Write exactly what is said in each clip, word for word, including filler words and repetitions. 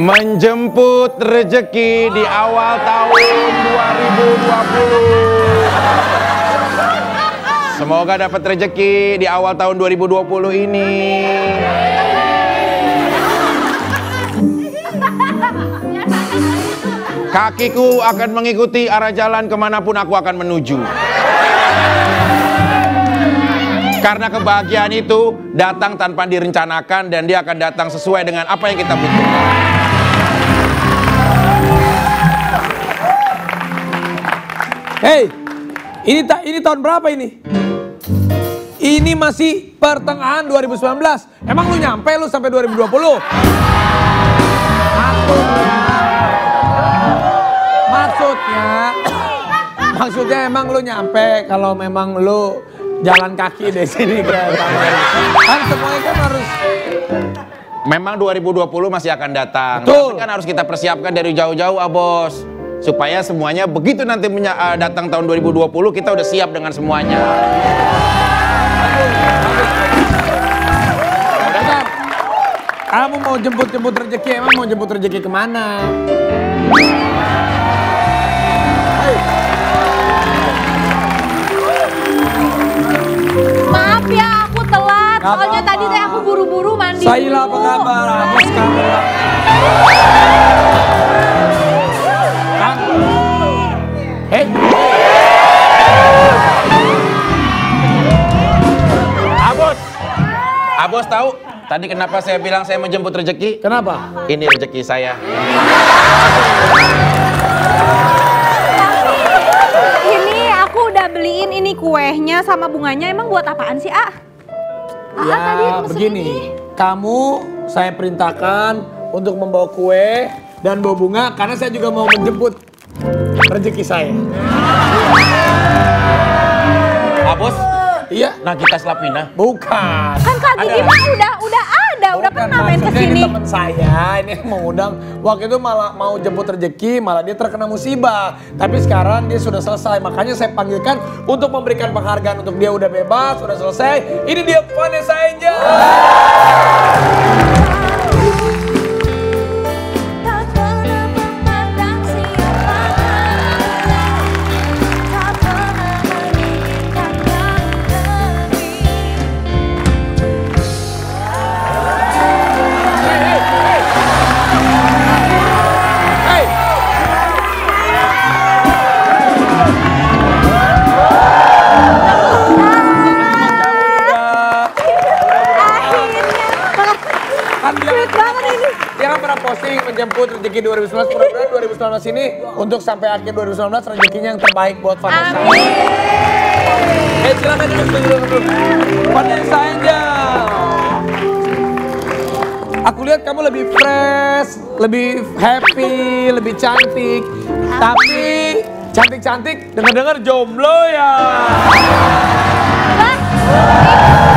menjemput rezeki di awal tahun dua ribu dua puluh. Semoga dapat rezeki di awal tahun dua ribu dua puluh ini. Kakiku akan mengikuti arah jalan kemanapun aku akan menuju. Karena kebahagiaan itu datang tanpa direncanakan dan dia akan datang sesuai dengan apa yang kita butuhkan. Hei, ini ta ini tahun berapa ini? Ini masih pertengahan dua ribu sembilan belas. Emang lu nyampe lu sampai dua ribu dua puluh? Maksudnya, maksudnya, maksudnya emang lu nyampe kalau memang lu jalan kaki dari sini ke kan semuanya kan harus. Memang dua ribu dua puluh masih akan datang. Betul. Tapi kan harus kita persiapkan dari jauh-jauh, ah bos. Supaya semuanya begitu nanti datang tahun dua ribu dua puluh kita udah siap dengan semuanya. Kamu mau jemput-jemput rezeki, emang mau jemput rezeki kemana? Maaf ya, aku telat. Soalnya tadi teh aku buru-buru mandi. Syahila, apa kabar? Apa kabar? Hei. Abos. Abos tahu tadi kenapa saya bilang saya menjemput rezeki? Kenapa? Ini rezeki saya. Beliin ini kuenya sama bunganya, emang buat apaan sih, ah? ah ya tadi begini, ini. Kamu saya perintahkan untuk membawa kue dan bawa bunga karena saya juga mau menjemput rezeki saya. Ah bos? Iya. Nagita Slavina? Bukan. Kan Kak Gigi mah udah, udah ada, udah pernah main kesini. Ini temen saya, ini mau undang. Waktu itu malah mau jemput rezeki, malah dia terkena musibah. Tapi sekarang dia sudah selesai, makanya saya panggilkan untuk memberikan penghargaan untuk dia udah bebas, udah selesai. Ini dia Vanessa Angel. Menjemput rezeki dua ribu sembilan belas, mudah-mudahan dua ribu sembilan belas ini untuk sampai akhir dua ribu sembilan belas rezekinya yang terbaik buat Vanessa. Amin. Eh, silakan duduk-duduk. Vanessa Angel, aku lihat kamu lebih fresh, lebih happy, lebih cantik. Tapi cantik-cantik dengar-dengar jomblo ya. Hah?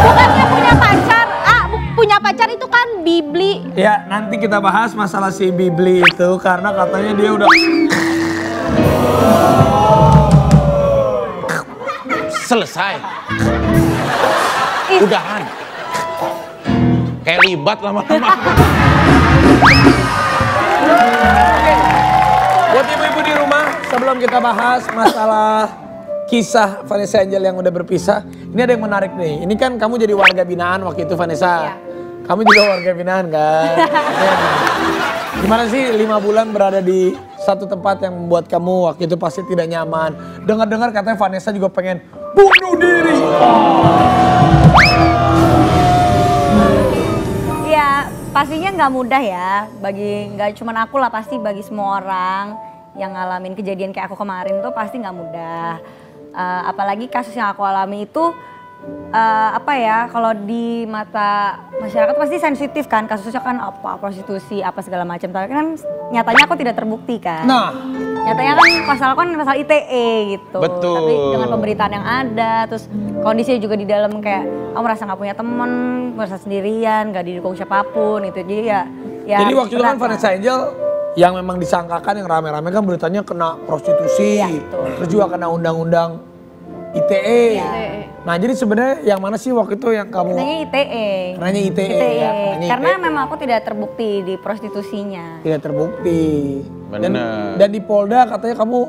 Bukannya punya pacar? Ah, punya pacar itu kan Bibli. Ya, nanti kita bahas masalah si Bibli itu karena katanya dia udah. Selesai. Udahan. Kayak libat lama-lama. Buat ibu-ibu di rumah, sebelum kita bahas masalah kisah Vanessa Angel yang udah berpisah, ini ada yang menarik nih. Ini kan kamu jadi warga binaan waktu itu, Vanessa. Ya. Kamu juga warga binaan kan? Ya. Gimana sih lima bulan berada di satu tempat yang membuat kamu waktu itu pasti tidak nyaman? Dengar-dengar katanya Vanessa juga pengen bunuh diri. Ya pastinya nggak mudah ya, bagi nggak cuma aku lah, pasti bagi semua orang yang ngalamin kejadian kayak aku kemarin tuh pasti nggak mudah. Uh, apalagi kasus yang aku alami itu. Uh, apa ya, kalau di mata masyarakat pasti sensitif kan, kasusnya kan apa prostitusi apa segala macam, tapi kan nyatanya aku tidak terbukti kan. Nah, nyatanya kan pasal kan pasal I T E gitu. Betul. Tapi dengan pemberitaan yang ada, terus kondisinya juga di dalam kayak aku merasa nggak punya temen, merasa sendirian, nggak didukung siapapun gitu. Jadi ya, ya jadi waktu itu kan Vanessa Angel yang memang disangkakan yang rame-rame kan beritanya kena prostitusi, ya, terus juga kena undang-undang I T E. Ya. Nah jadi sebenarnya yang mana sih waktu itu yang kamu? Karena I T E. Karena I T E. I T E. Ya, karena I T E. Memang aku tidak terbukti di prostitusinya. Tidak terbukti. Bener. Dan, dan di Polda katanya kamu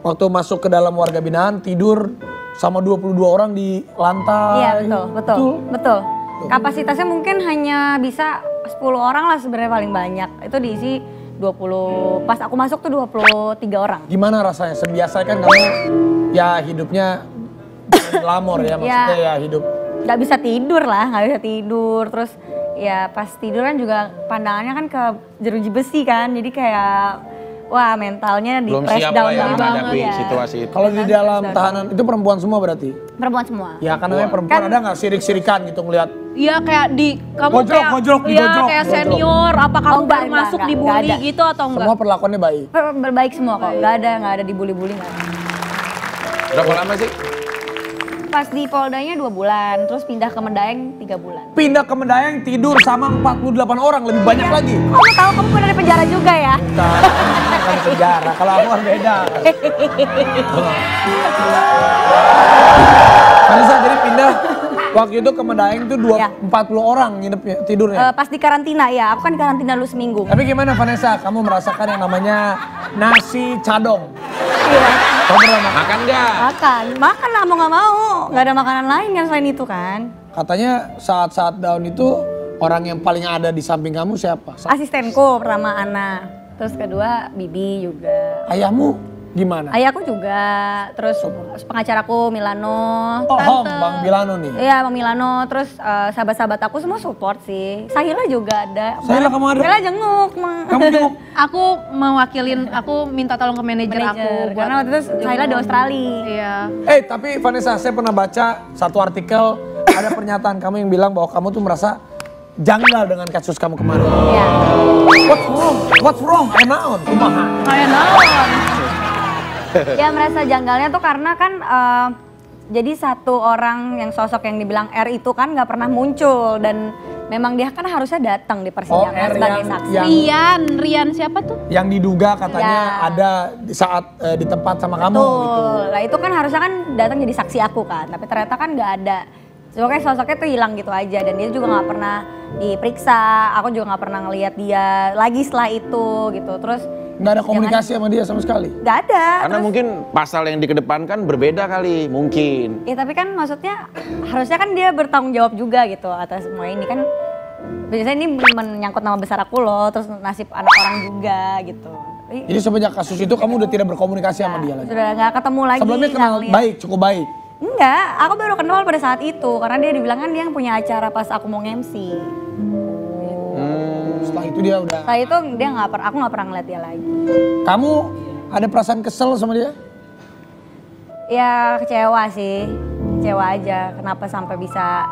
waktu masuk ke dalam warga binaan tidur sama dua puluh dua orang di lantai. Iya betul, betul, betul, betul. Kapasitasnya mungkin hanya bisa sepuluh orang lah sebenarnya paling banyak. Itu diisi dua puluh, pas aku masuk tuh dua puluh tiga orang. Gimana rasanya? Sebiasa kan kamu ya hidupnya lamor ya maksudnya ya, ya hidup. Gak bisa tidur lah, gak bisa tidur. Terus ya pas tidur kan juga pandangannya kan ke jeruji besi kan. Jadi kayak wah mentalnya di press down banget ya. Situasi itu. Kalau di dalam tahanan itu perempuan semua berarti? Perempuan semua. Ya kan namanya perempuan kan, ada gak sirik-sirikan gitu ngeliat? Iya kayak di, kamu bojok, kayak, bojok, ya, bojok, kayak bojok. Senior, apa kamu oh, baru enggak, masuk enggak, dibully enggak gitu atau enggak? Semua perlakuannya baik? Per berbaik semua kok, gak ada, gak ada dibully-bully. Berapa lama sih? Pas di Poldanya dua bulan, terus pindah ke Medaeng tiga bulan. Pindah ke Medaeng tidur sama empat puluh delapan orang, lebih banyak ya lagi. Oh, kamu tahu kamu pernah di penjara juga ya? Enggak, bukan di penjara, kalau aku kan beda. Vanessa jadi pindah, waktu itu ke Medaeng tuh ya. empat puluh orang nginepnya, tidurnya? Uh, pas di karantina ya, aku kan di karantina dulu seminggu. Tapi gimana Vanessa, kamu merasakan yang namanya nasi cadong? Iya. Makan gak? Makan, makan lah mau gak mau. Gak ada makanan lain kan selain itu kan. Katanya saat-saat down itu orang yang paling ada di samping kamu siapa? Asistenku pertama Ana, terus kedua Bibi juga. Ayahmu gimana? Ayahku juga, terus pengacaraku Milano. Oh home, Bang Milano nih? Iya Bang Milano, terus uh, sahabat-sahabat aku semua support sih. Syahila juga ada. Syahila kamu ada? Syahila jenguk. Kamu jenguk? Aku mewakilin, aku minta tolong ke manajer aku. Karena waktu itu Syahila di Australia. Iya. Eh tapi Vanessa, saya pernah baca satu artikel, ada pernyataan kamu yang bilang bahwa kamu tuh merasa janggal dengan kasus kamu kemarin. Iya. What's wrong? What's wrong? I know. Kumaha? I know. Ya merasa janggalnya tuh karena kan uh, jadi satu orang yang sosok yang dibilang R itu kan nggak pernah muncul dan memang dia kan harusnya datang di persidangan oh, sebagai yang, saksi. Yang, Rian, Rian siapa tuh? Yang diduga katanya ya ada saat uh, di tempat sama betul kamu. Gitu. Nah itu kan harusnya kan datang jadi saksi aku kan, tapi ternyata kan nggak ada. Soalnya sosoknya tuh hilang gitu aja dan dia juga nggak pernah diperiksa. Aku juga nggak pernah ngelihat dia lagi setelah itu gitu terus. Nggak ada komunikasi jangan sama dia sama sekali? Nggak ada. Karena terus, mungkin pasal yang dikedepankan berbeda kali, mungkin. Ya tapi kan maksudnya harusnya kan dia bertanggung jawab juga gitu atas semua ini kan. Biasanya ini menyangkut nama besar aku loh, terus nasib anak orang juga gitu. Jadi semenjak kasus itu kamu udah tidak berkomunikasi nah, sama dia lagi? Sudah nggak ketemu lagi. Sebelumnya kenal baik, cukup baik? Enggak, aku baru kenal pada saat itu. Karena dia dibilang kan dia yang punya acara pas aku mau nge-M C. Setelah itu dia udah... Setelah itu dia gak per, aku gak pernah ngeliat dia lagi. Kamu ada perasaan kesel sama dia? Ya kecewa sih, kecewa aja. Kenapa sampai bisa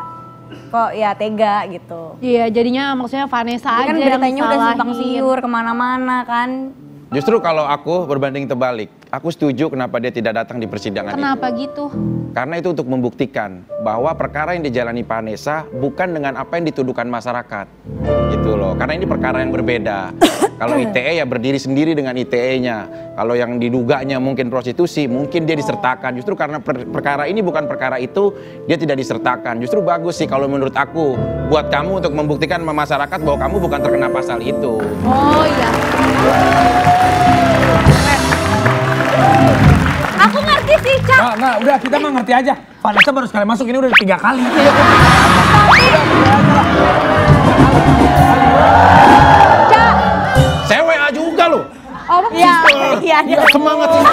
kok ya tega gitu. Iya jadinya maksudnya Vanessa dia aja kan beritanya udah simpang siur kemana-mana kan. Justru kalau aku berbanding terbalik, aku setuju kenapa dia tidak datang di persidangan kenapa itu. Kenapa gitu? Karena itu untuk membuktikan bahwa perkara yang dijalani Vanessa bukan dengan apa yang dituduhkan masyarakat. Gitu loh, karena ini perkara yang berbeda. Kalau I T E ya berdiri sendiri dengan I T E-nya. Kalau yang diduganya mungkin prostitusi, mungkin dia disertakan. Justru karena per perkara ini bukan perkara itu, dia tidak disertakan. Justru bagus sih kalau menurut aku, buat kamu untuk membuktikan sama masyarakat bahwa kamu bukan terkena pasal itu. Oh iya. Aku ngerti sih, Cak. Nah, nah, udah kita mah ngerti aja. Vanessa baru sekali masuk, ini udah tiga kali. Cak. Sewa juga lu. Oh, iya, iya. Semangat sih.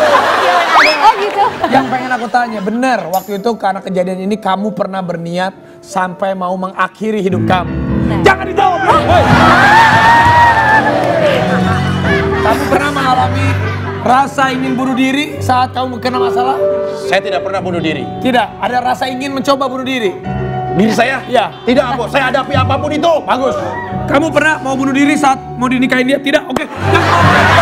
Oh gitu. Yang pengen aku tanya, bener waktu itu karena kejadian ini kamu pernah berniat sampai mau mengakhiri hidup kamu. Nah. Jangan dijawab. Kamu pernah mengalami rasa ingin bunuh diri saat kamu kena masalah? Saya tidak pernah bunuh diri. Tidak? Ada rasa ingin mencoba bunuh diri? Diri saya? Ya. Tidak, Ambo. Saya hadapi apapun itu. Bagus. Kamu pernah mau bunuh diri saat mau dinikahin dia? Tidak? Oke. Okay.